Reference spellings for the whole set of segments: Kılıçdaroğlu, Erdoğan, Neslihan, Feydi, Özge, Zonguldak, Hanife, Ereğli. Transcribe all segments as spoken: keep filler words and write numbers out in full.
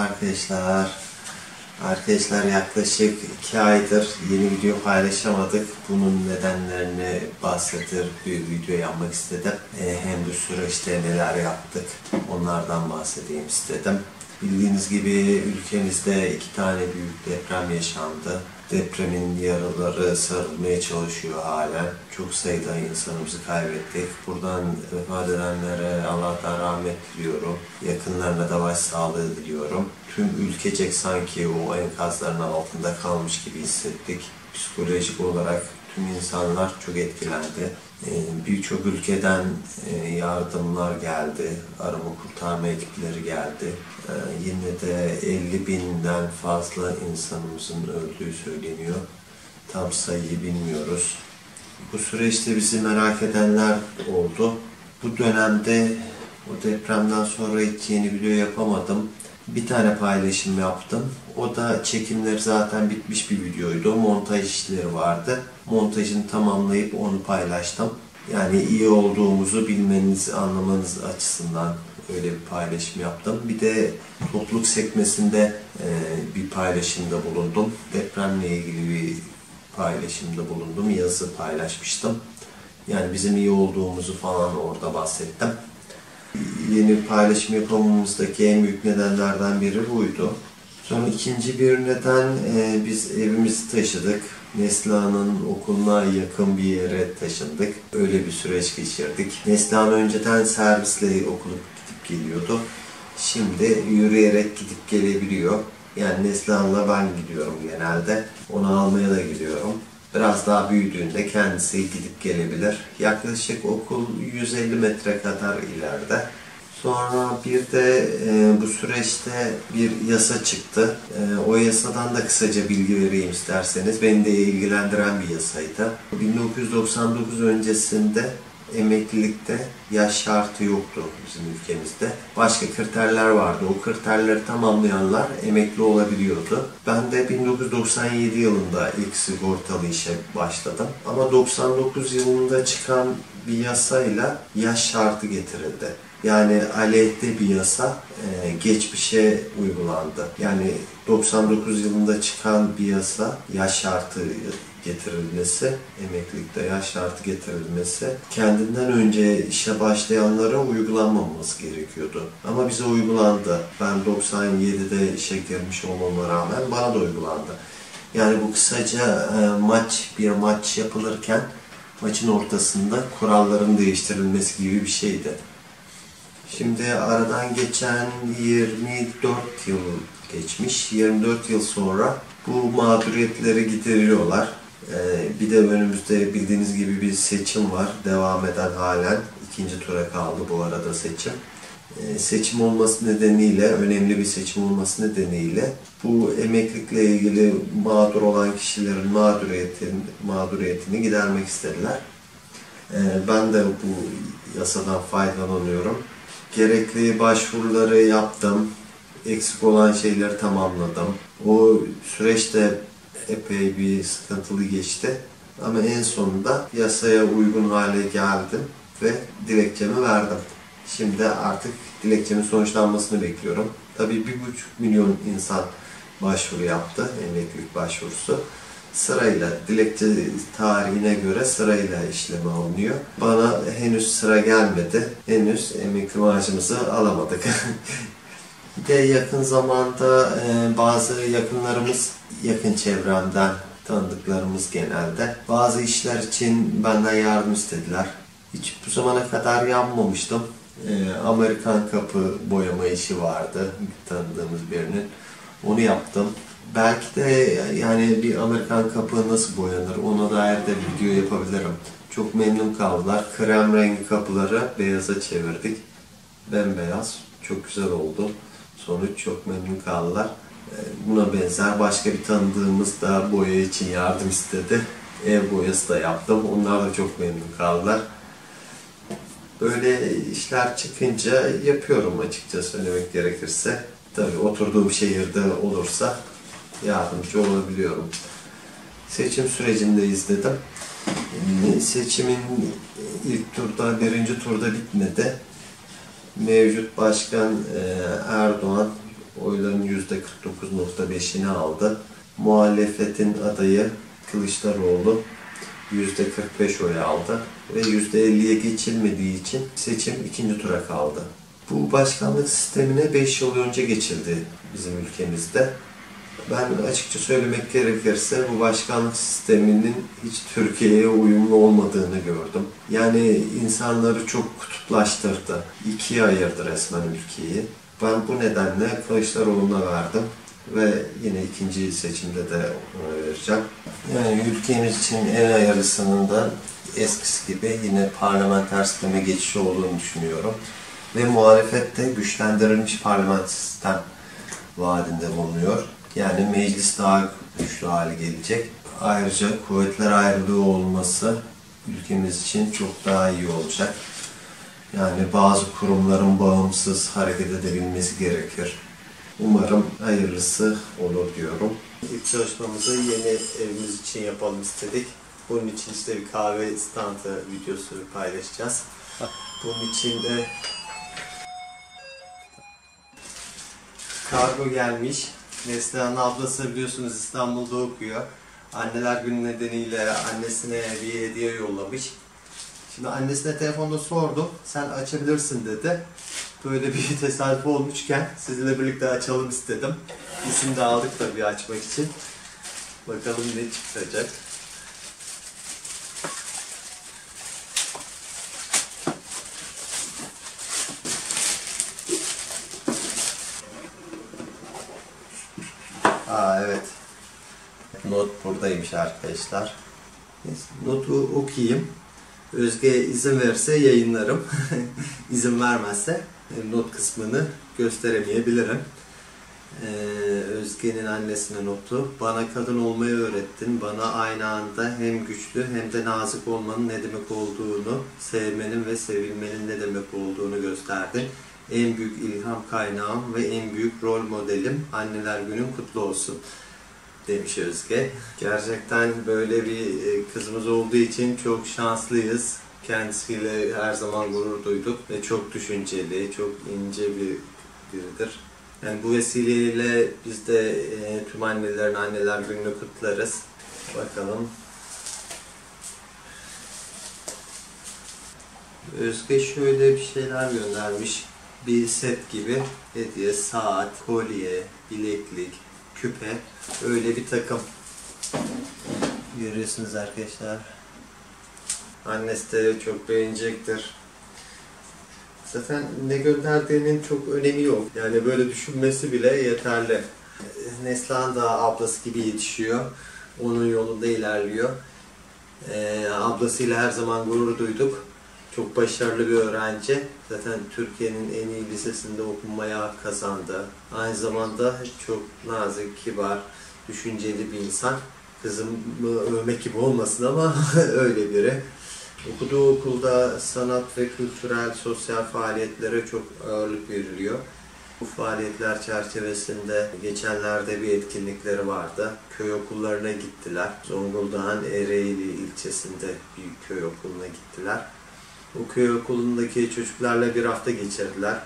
arkadaşlar. Arkadaşlar yaklaşık iki aydır yeni video paylaşamadık. Bunun nedenlerini bahsedip bir video yapmak istedim. E, hem bir süreçte neler yaptık onlardan bahsedeyim istedim. Bildiğiniz gibi ülkemizde iki tane büyük deprem yaşandı. Depremin yaraları sarılmaya çalışıyor hala. Çok sayıda insanımızı kaybettik. Buradan vefat edenlere Allah'tan rahmet diliyorum. Yakınlarına da başsağlığı diliyorum. Tüm ülkecek sanki o enkazların altında kalmış gibi hissettik. Psikolojik olarak tüm insanlar çok etkilendi. Birçok ülkeden yardımlar geldi, arama kurtarma ekipleri geldi. Yine de elli binden fazla insanımızın öldüğü söyleniyor. Tam sayıyı bilmiyoruz. Bu süreçte bizi merak edenler oldu. Bu dönemde o depremden sonra hiç yeni video yapamadım. Bir tane paylaşım yaptım. O da çekimleri zaten bitmiş bir videoydu. Montaj işleri vardı. Montajını tamamlayıp onu paylaştım. Yani iyi olduğumuzu bilmeniz, anlamanız açısından öyle bir paylaşım yaptım. Bir de topluluk sekmesinde bir paylaşımda bulundum. Depremle ilgili bir paylaşımda bulundum. Yazı paylaşmıştım. Yani bizim iyi olduğumuzu falan orada bahsettim. Yeni paylaşım yapmamızdaki en büyük nedenlerden biri buydu. Sonra ikinci bir neden, e, biz evimizi taşıdık. Neslihan'ın okuluna yakın bir yere taşındık. Öyle bir süreç geçirdik. Neslihan önceden servisle okula gidip geliyordu. Şimdi yürüyerek gidip gelebiliyor. Yani Neslihan'la ben gidiyorum genelde. Onu almaya da gidiyorum. Biraz daha büyüdüğünde kendisi gidip gelebilir. Yaklaşık okul yüz elli metre kadar ileride. Sonra bir de e, bu süreçte bir yasa çıktı. E, o yasadan da kısaca bilgi vereyim isterseniz. Beni de ilgilendiren bir yasaydı. bin dokuz yüz doksan dokuz öncesinde emeklilikte yaş şartı yoktu bizim ülkemizde. Başka kriterler vardı. O kriterleri tamamlayanlar emekli olabiliyordu. Ben de bin dokuz yüz doksan yedi yılında ilk sigortalı işe başladım. Ama doksan dokuz yılında çıkan bir yasayla yaş şartı getirildi. Yani aleyhte bir yasa e, geçmişe uygulandı. Yani doksan dokuz yılında çıkan bir yasa yaş şartı getirilmesi, emeklilikte yaş şartı getirilmesi kendinden önce işe başlayanlara uygulanmaması gerekiyordu. Ama bize uygulandı. Ben doksan yedide işe girmiş olmama rağmen bana da uygulandı. Yani bu kısaca e, maç bir maç yapılırken maçın ortasında kuralların değiştirilmesi gibi bir şeydi. Şimdi aradan geçen yirmi dört yıl geçmiş. yirmi dört yıl sonra bu mağduriyetleri gideriyorlar. Ee, bir de önümüzde bildiğiniz gibi bir seçim var. Devam eden halen. İkinci tura kaldı bu arada seçim. Ee, seçim olması nedeniyle, önemli bir seçim olması nedeniyle bu emeklilikle ilgili mağdur olan kişilerin mağduriyetin, mağduriyetini gidermek istediler. Ee, ben de bu yasadan faydalanıyorum. Gerekli başvuruları yaptım, eksik olan şeyleri tamamladım. O süreçte epey bir sıkıntılı geçti ama en sonunda yasaya uygun hale geldim ve dilekçemi verdim. Şimdi artık dilekçemin sonuçlanmasını bekliyorum. Tabii bir buçuk milyon insan başvuru yaptı, emeklilik başvurusu. Sırayla, dilekçe tarihine göre sırayla işleme alınıyor. Bana henüz sıra gelmedi. Henüz emekli maaşımızı alamadık. Bir de yakın zamanda bazı yakınlarımız, yakın çevremden tanıdıklarımız genelde bazı işler için benden yardım istediler. Hiç bu zamana kadar yapmamıştım. Amerikan kapı boyama işi vardı tanıdığımız birinin. Onu yaptım. Belki de yani bir Amerikan kapı nasıl boyanır ona dair de video yapabilirim. Çok memnun kaldılar. Krem rengi kapıları beyaza çevirdik. Bembeyaz. Çok güzel oldu. Sonuç çok memnun kaldılar. Buna benzer başka bir tanıdığımız da boya için yardım istedi. Ev boyası da yaptım. Onlar da çok memnun kaldılar. Böyle işler çıkınca yapıyorum açıkçası söylemek gerekirse. Tabii oturduğum şehirde olursa yardımcı olabiliyorum. Seçim sürecinde izledim. Ee, seçimin ilk turda, birinci turda bitmedi. Mevcut başkan e, Erdoğan oyların yüzde kırk dokuz virgül beş'ini aldı. Muhalefetin adayı Kılıçdaroğlu yüzde kırk beş oy aldı ve yüzde elli'ye geçilmediği için seçim ikinci tura kaldı. Bu başkanlık sistemine beş yıl önce geçildi bizim ülkemizde. Ben açıkça söylemek gerekirse bu başkanlık sisteminin hiç Türkiye'ye uyumlu olmadığını gördüm. Yani insanları çok kutuplaştırdı, ikiye ayırdı resmen ülkeyi. Ben bu nedenle Kılıçdaroğlu'na verdim ve yine ikinci seçimde de ona vereceğim. Yani ülkemiz için en yarısının da eskisi gibi yine parlamenter sisteme geçişi olduğunu düşünüyorum. Ve muhalefet de güçlendirilmiş parlamenter sistem vaadinde bulunuyor. Yani meclis daha güçlü hale gelecek. Ayrıca kuvvetler ayrılığı olması ülkemiz için çok daha iyi olacak. Yani bazı kurumların bağımsız hareket edebilmesi gerekir. Umarım hayırlısı olur diyorum. İlk çalışmamızı yeni evimiz için yapalım istedik. Bunun için işte bir kahve standı videosu paylaşacağız. Bunun için de kargo gelmiş. Neslihan ablası biliyorsunuz İstanbul'da okuyor. Anneler Günü nedeniyle annesine bir hediye yollamış. Şimdi annesine telefonda sordum, sen açabilirsin dedi. Böyle bir tesadüf olmuşken sizinle birlikte açalım istedim. İsim de aldık tabii açmak için. Bakalım ne çıkacak. Aa evet. Not buradaymış arkadaşlar. Notu okuyayım. Özge izin verirse yayınlarım. İzin vermezse not kısmını gösteremeyebilirim. Ee, Özge'nin annesine notu. Bana kadın olmayı öğrettin. Bana aynı anda hem güçlü hem de nazik olmanın ne demek olduğunu, sevmenin ve sevilmenin ne demek olduğunu gösterdin. En büyük ilham kaynağım ve en büyük rol modelim. Anneler Günün kutlu olsun demiş Özge. Gerçekten böyle bir kızımız olduğu için çok şanslıyız. Kendisiyle her zaman gurur duyduk ve çok düşünceli, çok ince bir biridir. Yani bu vesileyle biz de tüm annelerin Anneler Günü'nü kutlarız. Bakalım. Özge şöyle bir şeyler göndermiş. Bir set gibi hediye, saat, kolye, bileklik, küpe, öyle bir takım. Görüyorsunuz arkadaşlar. Annesi de çok beğenecektir. Zaten ne gönderdiğinin çok önemi yok. Yani böyle düşünmesi bile yeterli. Neslihan da ablası gibi yetişiyor. Onun yolunda ilerliyor. Ee, ablasıyla her zaman gurur duyduk. Çok başarılı bir öğrenci. Zaten Türkiye'nin en iyi lisesinde okumaya kazandı. Aynı zamanda çok nazik, kibar, düşünceli bir insan. Kızımı övmek gibi olmasın ama öyle biri. Okuduğu okulda sanat ve kültürel, sosyal faaliyetlere çok ağırlık veriliyor. Bu faaliyetler çerçevesinde geçenlerde bir etkinlikleri vardı. Köy okullarına gittiler. Zonguldak'ın Ereğli ilçesinde bir köy okuluna gittiler. O köy okulundaki çocuklarla bir hafta geçirdiler.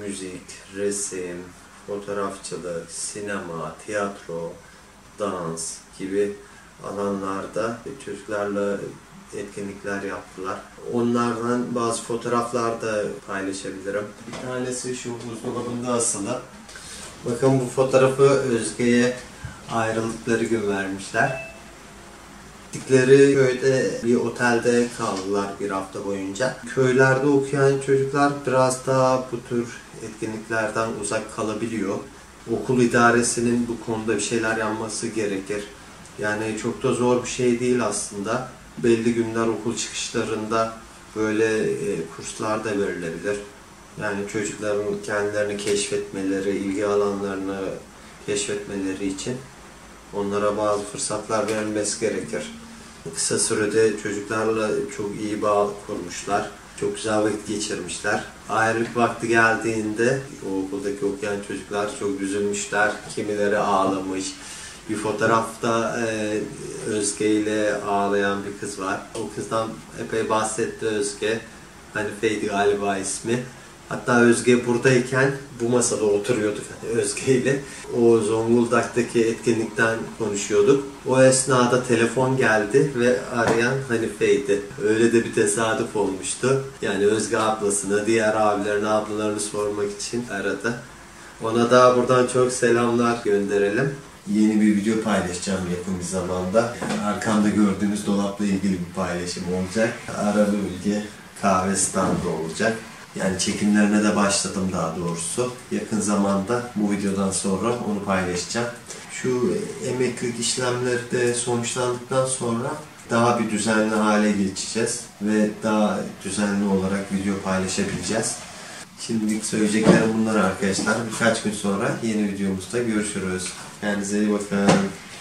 Müzik, resim, fotoğrafçılık, sinema, tiyatro, dans gibi alanlarda çocuklarla etkinlikler yaptılar. Onlardan bazı fotoğraflar da paylaşabilirim. Bir tanesi şu buzdolabında asılı. Bakın bu fotoğrafı Özge'ye ayrıldıkları gün vermişler. Gittikleri köyde bir otelde kaldılar bir hafta boyunca. Köylerde okuyan çocuklar biraz daha bu tür etkinliklerden uzak kalabiliyor. Okul idaresinin bu konuda bir şeyler yapması gerekir. Yani çok da zor bir şey değil aslında. Belli günler okul çıkışlarında böyle kurslar da verilebilir. Yani çocukların kendilerini keşfetmeleri, ilgi alanlarını keşfetmeleri için onlara bazı fırsatlar verilmesi gerekir. Kısa sürede çocuklarla çok iyi bağ kurmuşlar. Çok güzel vakit geçirmişler. Ayrılık vakti geldiğinde o okuldaki okuyan çocuklar çok üzülmüşler. Kimileri ağlamış. Bir fotoğrafta e, Özge ile ağlayan bir kız var. O kızdan epey bahsetti Özge. Hani Feydi galiba ismi. Hatta Özge buradayken bu masada oturuyorduk yani Özge ile. O Zonguldak'taki etkinlikten konuşuyorduk. O esnada telefon geldi ve arayan Hanife'ydi. Öyle de bir tesadüf olmuştu. Yani Özge ablasını, diğer abilerini, ablalarını sormak için aradı. Ona da buradan çok selamlar gönderelim. Yeni bir video paylaşacağım yakın bir zamanda. Arkamda gördüğünüz dolapla ilgili bir paylaşım olacak. Arada Ülge kahve standı olacak. Yani çekimlerine de başladım daha doğrusu. Yakın zamanda bu videodan sonra onu paylaşacağım. Şu emeklilik işlemleri de sonuçlandıktan sonra daha bir düzenli hale geçeceğiz. Ve daha düzenli olarak video paylaşabileceğiz. Şimdilik söyleyeceklerim bunlar arkadaşlar. Birkaç gün sonra yeni videomuzda görüşürüz. Kendinize iyi bakın.